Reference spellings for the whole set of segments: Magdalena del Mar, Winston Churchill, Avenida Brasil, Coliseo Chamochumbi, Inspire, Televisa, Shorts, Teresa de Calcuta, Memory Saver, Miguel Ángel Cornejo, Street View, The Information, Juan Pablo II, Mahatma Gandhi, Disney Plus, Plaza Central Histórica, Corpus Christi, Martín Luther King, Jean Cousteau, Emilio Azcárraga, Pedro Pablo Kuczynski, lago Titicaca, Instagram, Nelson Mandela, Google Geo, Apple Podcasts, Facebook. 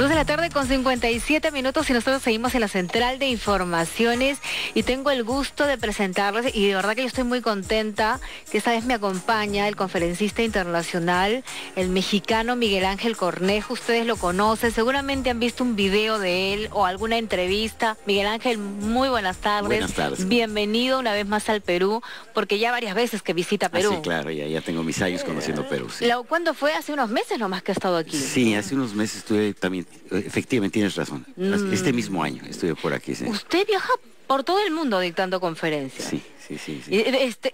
2:57 de la tarde y nosotros seguimos en la central de informaciones y tengo el gusto de presentarles, y de verdad que yo estoy muy contenta que esta vez me acompaña el conferencista internacional, el mexicano Miguel Ángel Cornejo. Ustedes lo conocen, seguramente han visto un video de él o alguna entrevista. Miguel Ángel, muy buenas tardes. Buenas tardes. Bienvenido una vez más al Perú, porque ya varias veces que visita Perú. Ah, sí, claro, ya tengo mis años conociendo Perú. Sí. ¿Cuándo fue? Hace unos meses nomás que he estado aquí. Sí, hace unos meses estuve también. Efectivamente, tienes razón. Este mismo año estuve por aquí. Sí. Usted viaja por todo el mundo dictando conferencias. Sí, sí, sí. Sí.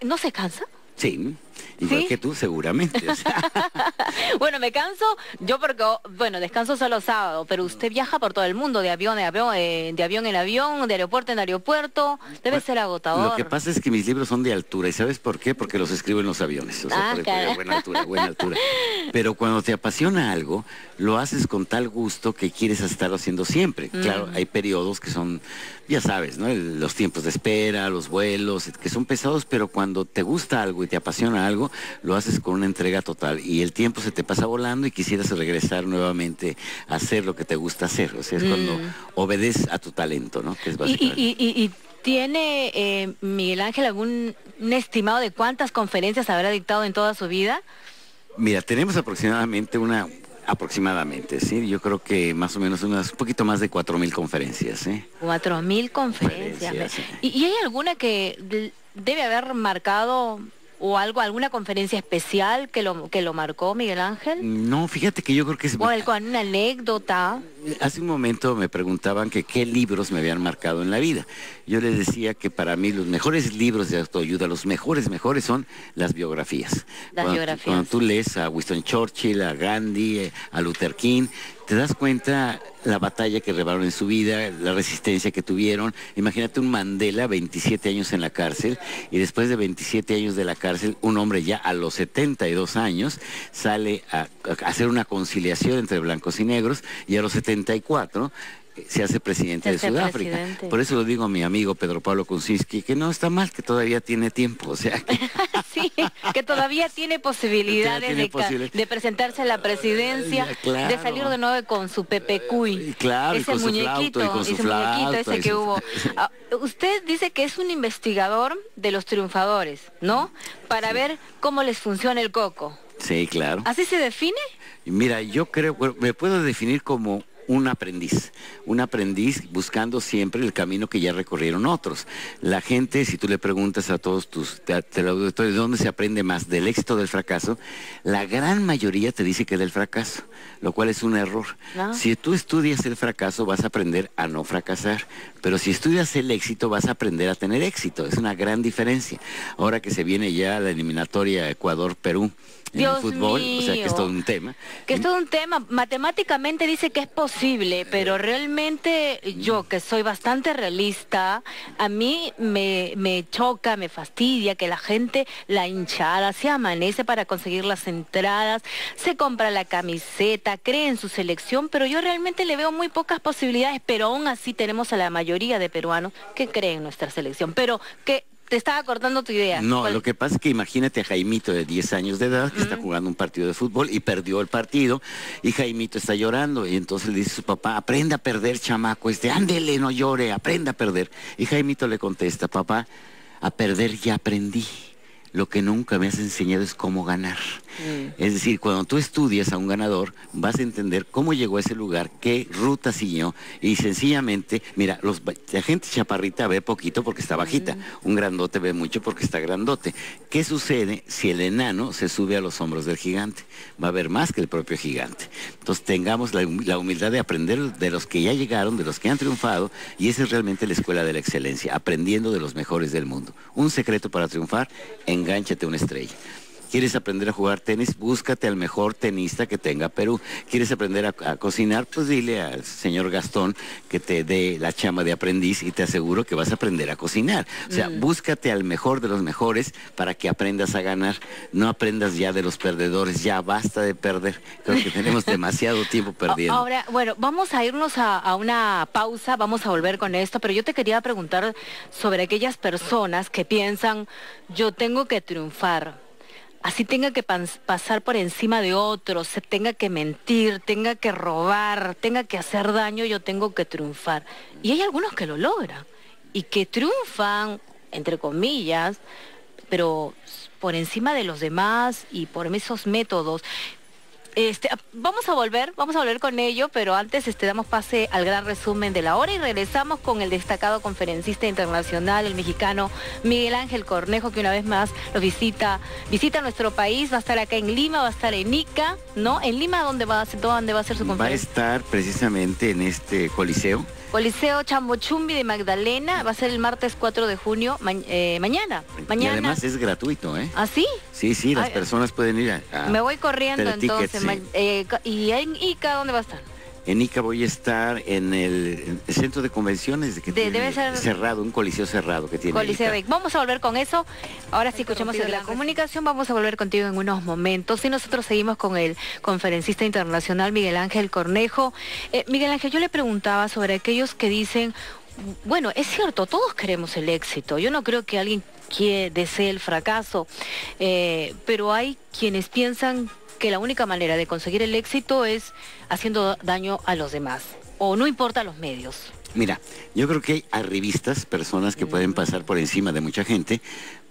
¿No se cansa? Sí, igual ¿sí? que tú, seguramente. O sea. Bueno, me canso yo porque, bueno, descanso solo sábado, pero usted viaja por todo el mundo, de avión en avión, de aeropuerto en aeropuerto, debe ser agotador. Lo que pasa es que mis libros son de altura, ¿y sabes por qué? Porque los escribo en los aviones, o sea, buena altura. Pero cuando te apasiona algo, lo haces con tal gusto que quieres estarlo haciendo siempre. Claro, hay periodos que son, ya sabes, ¿no? Los tiempos de espera, los vuelos, que son pesados, pero cuando te gusta algo y te apasiona algo, lo haces con una entrega total y el tiempo se te pasa volando y quisieras regresar nuevamente a hacer lo que te gusta hacer. O sea, es cuando obedeces a tu talento, ¿no? Que es básicamente. Y ¿tiene Miguel Ángel algún estimado de cuántas conferencias habrá dictado en toda su vida? Mira, tenemos aproximadamente una... Aproximadamente, sí. Yo creo que más o menos un poquito más de 4.000 conferencias, ¿eh? 4.000 conferencias. Sí. ¿Y hay alguna que debe haber marcado... ¿O algo, alguna conferencia especial que lo marcó Miguel Ángel? No, fíjate que yo creo que es... ¿O algo, una anécdota? Hace un momento me preguntaban que qué libros me habían marcado en la vida. Yo les decía que para mí los mejores libros de autoayuda, los mejores son las biografías. Cuando tú lees a Winston Churchill, a Gandhi, a Luther King... Te das cuenta la batalla que libraron en su vida, la resistencia que tuvieron. Imagínate un Mandela, 27 años en la cárcel, y después de 27 años de la cárcel, un hombre ya a los 72 años sale a hacer una conciliación entre blancos y negros, y a los 74... se hace presidente de Sudáfrica. Por eso lo digo a mi amigo Pedro Pablo Kuczynski, que no está mal, que todavía tiene tiempo, o sea... Que... sí, que todavía tiene posibilidades de presentarse a la presidencia, claro. De salir de nuevo con su pepecuy. Claro, ese muñequito, ese que hubo. Usted dice que es un investigador de los triunfadores, ¿no? Para ver cómo les funciona el coco. Sí, claro. ¿Así se define? Mira, yo creo, me puedo definir como... Un aprendiz buscando siempre el camino que ya recorrieron otros. La gente, si tú le preguntas a todos tus auditores, ¿de dónde se aprende más? ¿Del éxito o del fracaso? La gran mayoría te dice que del fracaso, lo cual es un error. ¿No? Si tú estudias el fracaso, vas a aprender a no fracasar. Pero si estudias el éxito, vas a aprender a tener éxito. Es una gran diferencia. Ahora que se viene ya la eliminatoria Ecuador-Perú, Dios en el fútbol, mío. O sea, que es todo un tema. Que es todo un tema. Matemáticamente dice que es posible, pero realmente yo, que soy bastante realista, a mí me choca, me fastidia que la gente, la hinchada, se amanece para conseguir las entradas, se compra la camiseta, cree en su selección, pero yo realmente le veo muy pocas posibilidades, pero aún así tenemos a la mayoría de peruanos que creen en nuestra selección, pero que... Te estaba cortando tu idea. No, ¿cuál? Lo que pasa es que imagínate a Jaimito de 10 años de edad que está jugando un partido de fútbol y perdió el partido y Jaimito está llorando y entonces le dice a su papá, aprenda a perder, chamaco, ándele, no llore, aprenda a perder. Y Jaimito le contesta, papá, a perder ya aprendí. Lo que nunca me has enseñado es cómo ganar. Es decir, cuando tú estudias a un ganador, vas a entender cómo llegó a ese lugar, qué ruta siguió, y sencillamente, mira, la gente chaparrita ve poquito porque está bajita, un grandote ve mucho porque está grandote. ¿Qué sucede si el enano se sube a los hombros del gigante? Va a ver más que el propio gigante. Entonces tengamos la humildad de aprender de los que ya llegaron, de los que han triunfado, y esa es realmente la escuela de la excelencia, aprendiendo de los mejores del mundo. Un secreto para triunfar, engánchate a una estrella. ¿Quieres aprender a jugar tenis? Búscate al mejor tenista que tenga Perú. ¿Quieres aprender a cocinar? Pues dile al señor Gastón que te dé la chamba de aprendiz y te aseguro que vas a aprender a cocinar. O sea, búscate al mejor de los mejores para que aprendas a ganar. No aprendas ya de los perdedores, ya basta de perder. Creo que tenemos demasiado tiempo perdiendo. Ahora, bueno, vamos a irnos a una pausa, vamos a volver con esto, pero yo te quería preguntar sobre aquellas personas que piensan, yo tengo que triunfar. así tenga que pasar por encima de otros, se tenga que mentir, tenga que robar, tenga que hacer daño, yo tengo que triunfar. Y hay algunos que lo logran y que triunfan, entre comillas, pero por encima de los demás y por esos métodos. Vamos a volver con ello, pero antes damos pase al gran resumen de la hora y regresamos con el destacado conferencista internacional, el mexicano Miguel Ángel Cornejo, que una vez más nos visita nuestro país. Va a estar acá en Lima, va a estar en Ica, ¿no? En Lima, ¿dónde va a ser su conferencia? Va a estar precisamente en este coliseo. Coliseo Chamochumbi de Magdalena, va a ser el martes 4 de junio, mañana. Y además es gratuito, ¿eh? ¿Ah, sí? Sí, sí, las personas pueden ir a... Me voy corriendo entonces. Tickets, sí. ¿Y en Ica dónde va a estar? En Ica voy a estar en el centro de convenciones que debe ser cerrado, un coliseo cerrado que tiene. Coliseo. Vamos a volver con eso. Ahora sí escuchamos la comunicación. Vamos a volver contigo en unos momentos. Y nosotros seguimos con el conferencista internacional Miguel Ángel Cornejo. Miguel Ángel, yo le preguntaba sobre aquellos que dicen, bueno, es cierto, todos queremos el éxito. Yo no creo que alguien desee el fracaso, pero hay quienes piensan que la única manera de conseguir el éxito es haciendo daño a los demás, o no importa los medios. Mira, yo creo que hay arribistas, personas que pueden pasar por encima de mucha gente,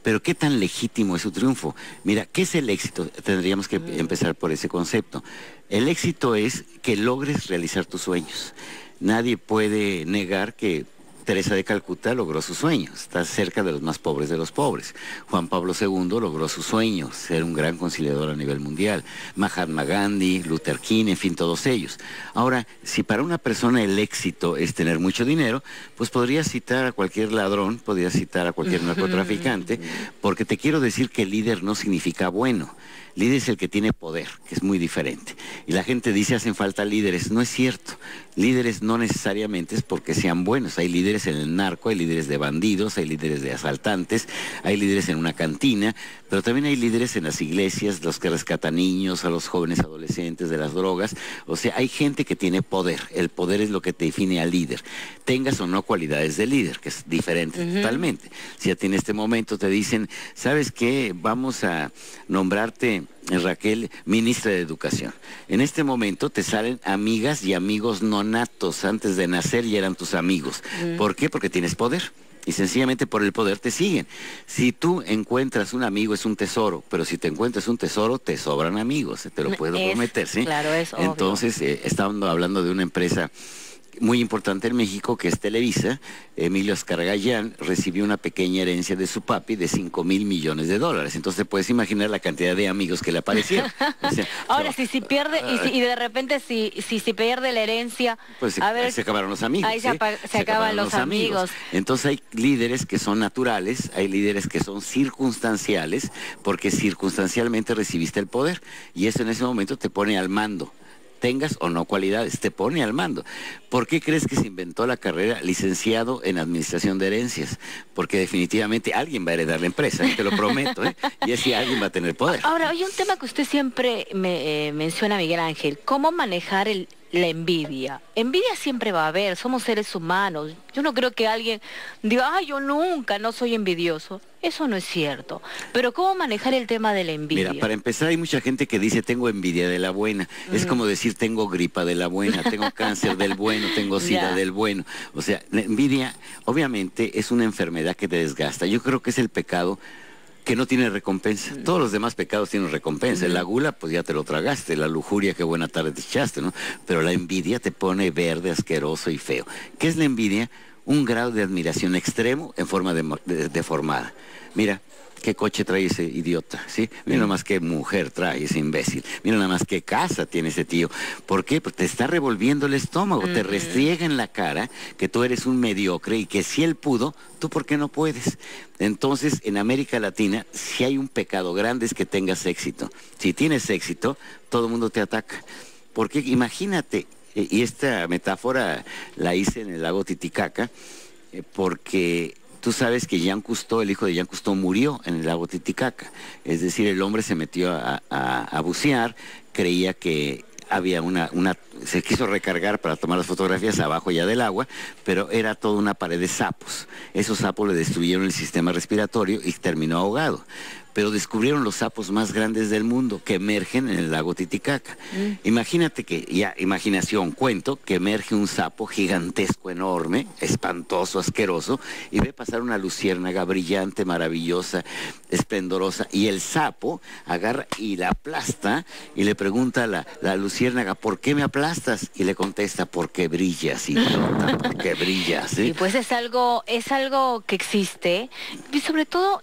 pero ¿qué tan legítimo es su triunfo? Mira, ¿qué es el éxito? Tendríamos que empezar por ese concepto. El éxito es que logres realizar tus sueños. Nadie puede negar que Teresa de Calcuta logró su sueño, está cerca de los más pobres de los pobres. Juan Pablo II logró su sueño, ser un gran conciliador a nivel mundial. Mahatma Gandhi, Luther King, en fin, todos ellos. Ahora, si para una persona el éxito es tener mucho dinero, pues podría citar a cualquier ladrón, podría citar a cualquier narcotraficante, porque te quiero decir que líder no significa bueno. Líder es el que tiene poder, que es muy diferente. Y la gente dice, hacen falta líderes. No es cierto. Líderes no necesariamente es porque sean buenos. Hay líderes en el narco, hay líderes de bandidos, hay líderes de asaltantes, hay líderes en una cantina, pero también hay líderes en las iglesias, los que rescatan niños, a los jóvenes adolescentes de las drogas. O sea, hay gente que tiene poder. El poder es lo que te define al líder. Tengas o no cualidades de líder, que es diferente totalmente. Si a ti en este momento te dicen, ¿sabes qué? Vamos a nombrarte, Raquel, ministra de Educación. En este momento te salen amigas y amigos no natos. Antes de nacer ya eran tus amigos. ¿Por qué? Porque tienes poder. Y sencillamente por el poder te siguen. Si tú encuentras un amigo, es un tesoro. Pero si te encuentras un tesoro, te sobran amigos. Te lo puedo prometer, ¿sí? Claro, es obvio. Entonces, estamos hablando de una empresa muy importante en México, que es Televisa. Emilio Azcárraga recibió una pequeña herencia de su papi de $5 mil millones. Entonces puedes imaginar la cantidad de amigos que le aparecieron. O sea, ahora, si pierde, y de repente si pierde la herencia, pues se acabaron los amigos. Ahí se acaban los amigos. Entonces hay líderes que son naturales, hay líderes que son circunstanciales, porque circunstancialmente recibiste el poder, y eso en ese momento te pone al mando. Tengas o no cualidades, te pone al mando. ¿Por qué crees que se inventó la carrera licenciado en administración de herencias? Porque definitivamente alguien va a heredar la empresa, te lo prometo, ¿eh? Y así alguien va a tener poder. Ahora, hay un tema que usted siempre me menciona, Miguel Ángel, ¿cómo manejar la envidia? Envidia siempre va a haber, somos seres humanos. Yo no creo que alguien diga, ay, yo nunca, no soy envidioso. Eso no es cierto. Pero ¿cómo manejar el tema de la envidia? Mira, para empezar, hay mucha gente que dice, tengo envidia de la buena. Es como decir, tengo gripa de la buena, tengo cáncer del bueno, tengo sida del bueno. O sea, la envidia, obviamente, es una enfermedad que te desgasta. Yo creo que es el pecado que no tiene recompensa. Todos los demás pecados tienen recompensa. La gula, pues ya te lo tragaste. La lujuria, qué buena tarde te echaste, ¿no? Pero la envidia te pone verde, asqueroso y feo. ¿Qué es la envidia? Un grado de admiración extremo en forma deformada. Mira, ¿qué coche trae ese idiota? ¿Sí? Mira nada más qué mujer trae ese imbécil. Mira nada más qué casa tiene ese tío. ¿Por qué? Porque te está revolviendo el estómago. Te restriega en la cara que tú eres un mediocre y que si él pudo, ¿tú por qué no puedes? Entonces, en América Latina, si hay un pecado grande es que tengas éxito. Si tienes éxito, todo el mundo te ataca. Porque imagínate, y esta metáfora la hice en el lago Titicaca, porque tú sabes que Jean Cousteau, el hijo de Jean Cousteau, murió en el lago Titicaca. Es decir, el hombre se metió a bucear, creía que había se quiso recargar para tomar las fotografías abajo ya del agua, pero era toda una pared de sapos. Esos sapos le destruyeron el sistema respiratorio y terminó ahogado. pero descubrieron los sapos más grandes del mundo que emergen en el lago Titicaca. Imagínate que, ya, imaginación, cuento, que emerge un sapo gigantesco, enorme, espantoso, asqueroso, y ve pasar una luciérnaga brillante, maravillosa, esplendorosa, y el sapo agarra y la aplasta, y le pregunta a la luciérnaga, ¿por qué me aplastas? Y le contesta, porque brillas, idiota, porque brillas. ¿Sí? Y pues es algo que existe, y sobre todo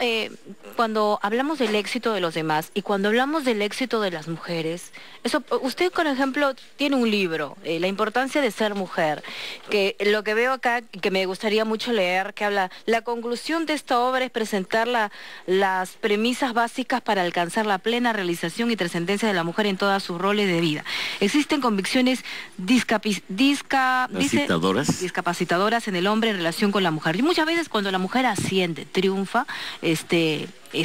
cuando hablamos del éxito de los demás, y cuando hablamos del éxito de las mujeres, eso, usted, por ejemplo, tiene un libro, La importancia de ser mujer, que lo que veo acá, que me gustaría mucho leer, que habla, la conclusión de esta obra es presentar las premisas básicas para alcanzar la plena realización y trascendencia de la mujer en todas sus roles de vida. Existen convicciones discapacitadoras en el hombre en relación con la mujer. Y muchas veces cuando la mujer asciende, triunfa, es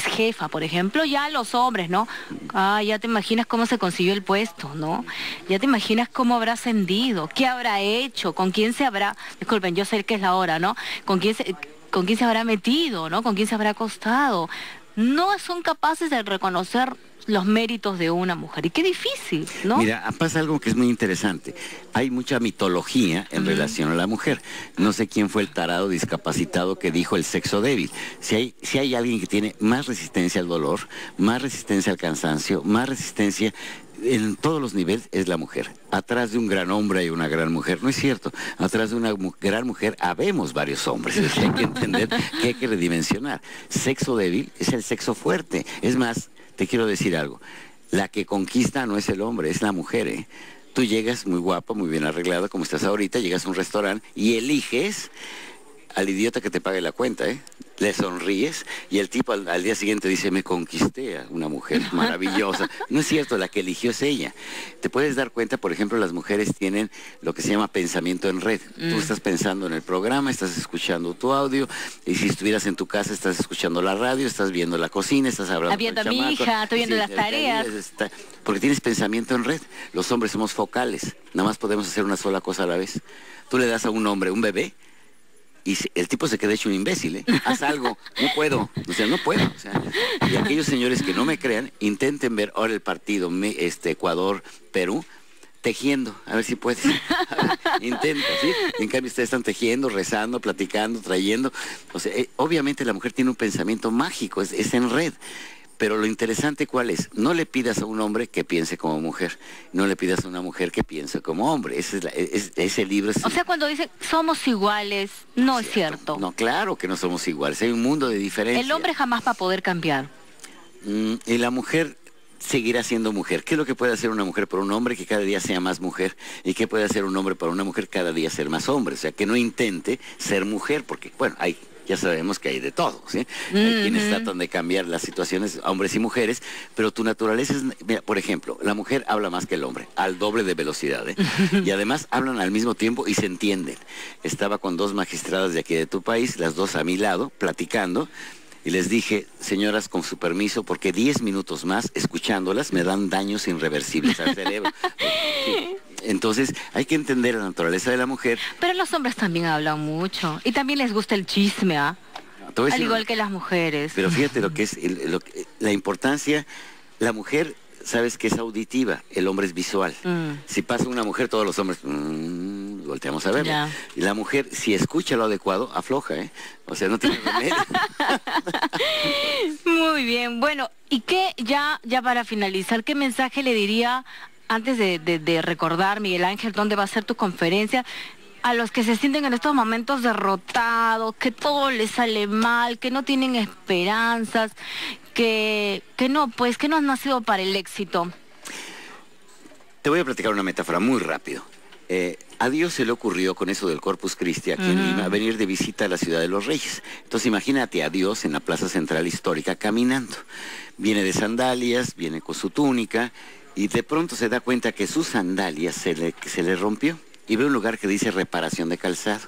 jefa, por ejemplo, ya los hombres, ¿no? Ah, ya te imaginas cómo se consiguió el puesto, ¿no? Ya te imaginas cómo habrá ascendido, qué habrá hecho, con quién se habrá... Disculpen, yo sé que es la hora, ¿no? Con quién se habrá metido, ¿no? Con quién se habrá acostado. No son capaces de reconocer los méritos de una mujer. Y qué difícil, ¿no? Mira, pasa algo que es muy interesante. Hay mucha mitología en relación a la mujer. No sé quién fue el tarado discapacitado que dijo el sexo débil. Si hay alguien que tiene más resistencia al dolor, más resistencia al cansancio, más resistencia... en todos los niveles es la mujer. Atrás de un gran hombre hay una gran mujer. No es cierto. Atrás de una gran mujer habemos varios hombres. Es que hay que entender que hay que redimensionar. Sexo débil es el sexo fuerte. Es más, te quiero decir algo. La que conquista no es el hombre, es la mujer, ¿eh? Tú llegas muy guapa, muy bien arreglada, como estás ahorita, llegas a un restaurante y eliges al idiota que te pague la cuenta, ¿eh? Le sonríes y el tipo al día siguiente dice, me conquisté a una mujer maravillosa. No es cierto, la que eligió es ella. Te puedes dar cuenta, por ejemplo, las mujeres tienen lo que se llama pensamiento en red. Tú estás pensando en el programa, estás escuchando tu audio, y si estuvieras en tu casa estás escuchando la radio, estás viendo la cocina, estás hablando con el chamaco. Viendo a mi hija, estoy viendo las tareas. Porque tienes pensamiento en red. Los hombres somos focales, nada más podemos hacer una sola cosa a la vez. Tú le das a un hombre un bebé, y el tipo se queda hecho un imbécil, ¿eh? Haz algo, no puedo, o sea, no puedo. O sea, y aquellos señores que no me crean, intenten ver ahora el partido Ecuador-Perú, tejiendo, a ver si puedes. Intenta, ¿sí? En cambio ustedes están tejiendo, rezando, platicando, trayendo. O sea, obviamente la mujer tiene un pensamiento mágico, es en red. Pero lo interesante, ¿cuál es? No le pidas a un hombre que piense como mujer. No le pidas a una mujer que piense como hombre. Ese libro es... O sea, cuando dicen, somos iguales, no es cierto. No, claro que no somos iguales. Hay un mundo de diferencias. El hombre jamás va a poder cambiar. Y la mujer seguirá siendo mujer. ¿Qué es lo que puede hacer una mujer por un hombre? Que cada día sea más mujer. ¿Y qué puede hacer un hombre por una mujer? Cada día ser más hombre. O sea, que no intente ser mujer, porque, bueno, hay... ya sabemos que hay de todo, ¿sí? Hay quienes tratan de cambiar las situaciones, hombres y mujeres, pero tu naturaleza es... Mira, por ejemplo, la mujer habla más que el hombre, al doble de velocidad, ¿eh? Y además hablan al mismo tiempo y se entienden. Estaba con dos magistradas de aquí de tu país, las dos a mi lado, platicando, y les dije, señoras, con su permiso, porque 10 minutos más escuchándolas me dan daños irreversibles al cerebro. Sí. Entonces, hay que entender la naturaleza de la mujer. Pero los hombres también hablan mucho. Y también les gusta el chisme, ¿ah? No, al igual que las mujeres. Pero fíjate lo que es la importancia. La mujer, sabes que es auditiva, el hombre es visual. Si pasa una mujer, todos los hombres... volteamos a verla. Y la mujer, si escucha lo adecuado, afloja, ¿eh? O sea, no tiene remedio. Muy bien. Bueno, ¿y qué, ya para finalizar, qué mensaje le diría... antes de recordar, Miguel Ángel, dónde va a ser tu conferencia, a los que se sienten en estos momentos derrotados, que todo les sale mal, que no tienen esperanzas, que no han nacido para el éxito? Te voy a platicar una metáfora muy rápido. A Dios se le ocurrió con eso del Corpus Christi aquí en Lima, venir de visita a la Ciudad de los Reyes. Entonces imagínate a Dios en la Plaza Central Histórica caminando. Viene de sandalias, viene con su túnica... y de pronto se da cuenta que su sandalia se le rompió y ve un lugar que dice reparación de calzado.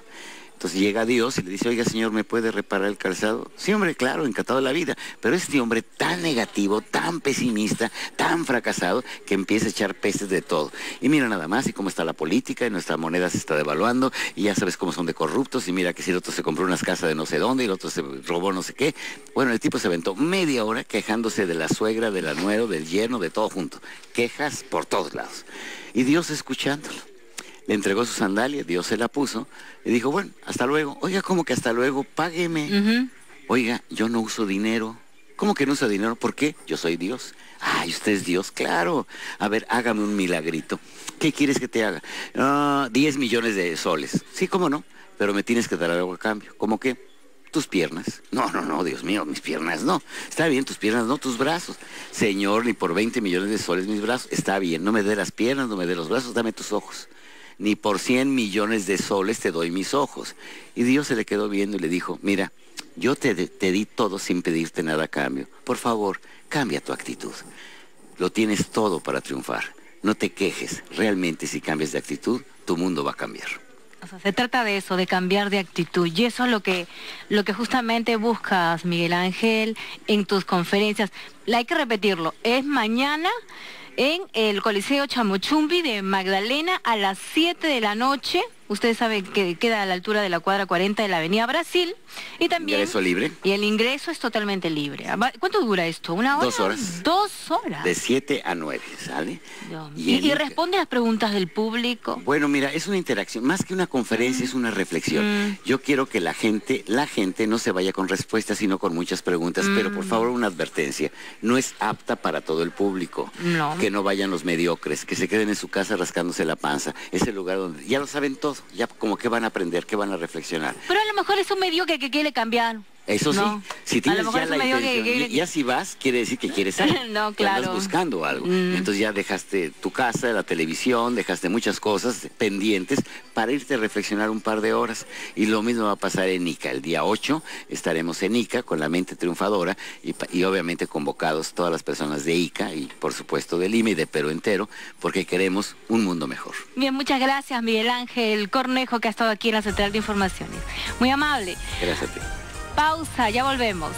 Entonces llega Dios y le dice, oiga, señor, ¿me puede reparar el calzado? Sí, hombre, claro, encantado de la vida. Pero este hombre tan negativo, tan pesimista, tan fracasado, que empieza a echar pestes de todo. Y mira nada más, y cómo está la política, y nuestra moneda se está devaluando, y ya sabes cómo son de corruptos, y mira que si el otro se compró unas casas de no sé dónde, y el otro se robó no sé qué. Bueno, el tipo se aventó media hora quejándose de la suegra, del anuero, del yerno, de todo junto. Quejas por todos lados. Y Dios escuchándolo. Le entregó su sandalia, Dios se la puso, y dijo, bueno, hasta luego. Oiga, ¿cómo que hasta luego? Págueme. Oiga, yo no uso dinero. ¿Cómo que no uso dinero? ¿Por qué? Yo soy Dios. Ay, ¿usted es Dios? Claro. A ver, hágame un milagrito. ¿Qué quieres que te haga? 10 millones de soles. Sí, ¿cómo no? Pero me tienes que dar algo a cambio. ¿Cómo qué? Tus piernas. No, no, no, Dios mío, mis piernas no. Está bien, tus piernas no, tus brazos. Señor, ni por 20 millones de soles mis brazos. Está bien, no me dé las piernas, no me dé los brazos, dame tus ojos. Ni por 100 millones de soles te doy mis ojos. Y Dios se le quedó viendo y le dijo, mira, yo te di todo sin pedirte nada a cambio. Por favor, cambia tu actitud. Lo tienes todo para triunfar. No te quejes. Realmente, si cambias de actitud, tu mundo va a cambiar. O sea, se trata de eso, de cambiar de actitud. Y eso es lo que justamente buscas, Miguel Ángel, en tus conferencias. Hay que repetirlo. Es mañana en el Coliseo Chamochumbi de Magdalena a las 7 de la noche. Ustedes saben que queda a la altura de la cuadra 40 de la Avenida Brasil. Y también... ¿Ingreso libre? Y el ingreso es totalmente libre. ¿Cuánto dura esto? ¿Una hora? 2 horas. 2 horas. De 7 a 9, ¿sale? Y responde las preguntas del público. Bueno, mira, es una interacción. Más que una conferencia, es una reflexión. Yo quiero que la gente no se vaya con respuestas, sino con muchas preguntas. Pero, por favor, una advertencia. No es apta para todo el público. No. Que no vayan los mediocres, que se queden en su casa rascándose la panza. Es el lugar donde ya lo saben todos. Ya como que van a aprender, que van a reflexionar. Pero a lo mejor es un mediocre que quiere cambiar. Eso no. Sí, si tienes ya la intención, ya si vas, quiere decir que quieres algo. No, claro. Estás buscando algo. Entonces ya dejaste tu casa, la televisión, dejaste muchas cosas pendientes para irte a reflexionar un par de horas. Y lo mismo va a pasar en Ica. El día 8 estaremos en Ica con la mente triunfadora y obviamente convocados todas las personas de Ica y por supuesto de Lima y de Perú entero, porque queremos un mundo mejor. Bien, muchas gracias, Miguel Ángel Cornejo, que ha estado aquí en la Central de Informaciones. Muy amable. Gracias a ti. Pausa, ya volvemos.